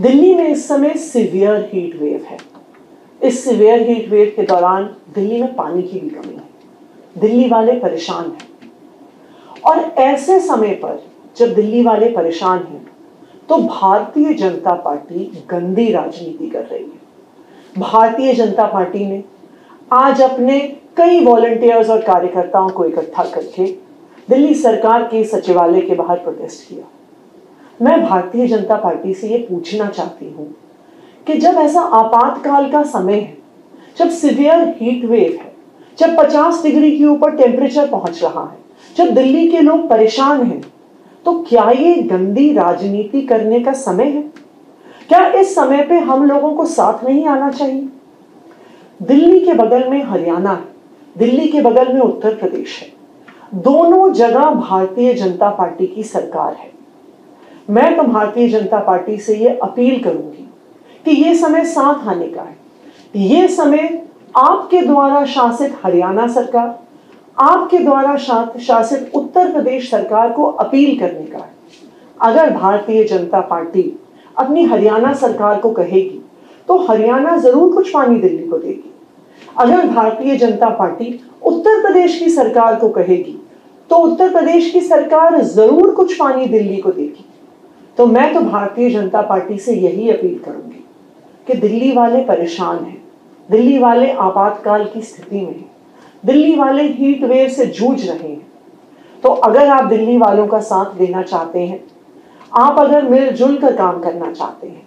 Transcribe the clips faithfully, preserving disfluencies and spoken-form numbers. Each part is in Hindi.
दिल्ली में इस समय सिवियर हीट वेव है। इस सिवियर हीट वेव के दौरान दिल्ली में पानी की भी कमी है। दिल्ली वाले परेशान हैं और ऐसे समय पर जब दिल्ली वाले परेशान हैं तो भारतीय जनता पार्टी गंदी राजनीति कर रही है। भारतीय जनता पार्टी ने आज अपने कई वॉलंटियर्स और कार्यकर्ताओं को इकट्ठा करके दिल्ली सरकार के सचिवालय के बाहर प्रोटेस्ट किया। मैं भारतीय जनता पार्टी से ये पूछना चाहती हूँ कि जब ऐसा आपातकाल का समय है, जब सिवियर हीट वेव है, जब पचास डिग्री के ऊपर टेम्परेचर पहुंच रहा है, जब दिल्ली के लोग परेशान हैं, तो क्या ये गंदी राजनीति करने का समय है? क्या इस समय पे हम लोगों को साथ नहीं आना चाहिए? दिल्ली के बगल में हरियाणा है, दिल्ली के बगल में उत्तर प्रदेश है। दोनों जगह भारतीय जनता पार्टी की सरकार है। मैं तो भारतीय जनता पार्टी से ये अपील करूंगी कि ये समय साथ आने का है। ये समय आपके द्वारा शासित हरियाणा सरकार, आपके द्वारा शासित उत्तर प्रदेश सरकार को अपील करने का है। अगर भारतीय जनता पार्टी अपनी हरियाणा सरकार को कहेगी तो हरियाणा जरूर कुछ पानी दिल्ली को देगी। अगर भारतीय जनता पार्टी उत्तर प्रदेश की सरकार को कहेगी तो उत्तर प्रदेश की सरकार जरूर कुछ पानी दिल्ली को देगी। तो मैं तो भारतीय जनता पार्टी से यही अपील करूंगी कि दिल्ली वाले परेशान हैं, दिल्ली वाले आपातकाल की स्थिति में हैं, दिल्ली वाले हीट वेव से जूझ रहे हैं। तो अगर आप दिल्ली वालों का साथ देना चाहते हैं, आप अगर मिलजुल कर काम करना चाहते हैं,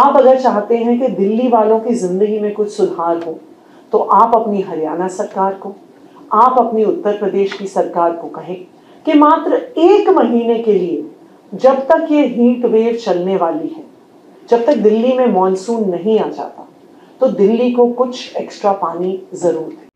आप अगर चाहते हैं कि दिल्ली वालों की जिंदगी में कुछ सुधार हो, तो आप अपनी हरियाणा सरकार को, आप अपनी उत्तर प्रदेश की सरकार को कहें कि मात्र एक महीने के लिए, जब तक ये हीट वेव चलने वाली है, जब तक दिल्ली में मॉनसून नहीं आ जाता, तो दिल्ली को कुछ एक्स्ट्रा पानी जरूर है।